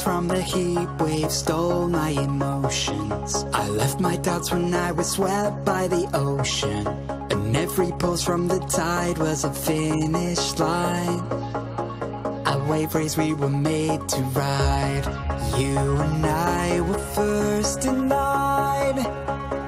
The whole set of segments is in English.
ashes from the heat wave stole my emotions. I left my doubts when I was swept by the ocean, and every pulse from the tide was a finish line. A wave race we were made to ride. You and I were first in line,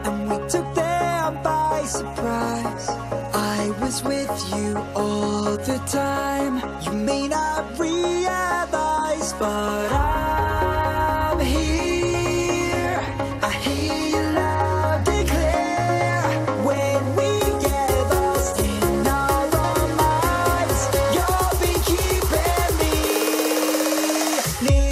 and we took them by surprise. I was with you all the time. You may not realize, but I'm here. I hear you loud and clear. When we get lost in our own minds, you'll be keeping me near.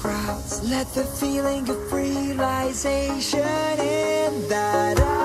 Crowds, let the feeling of realization in that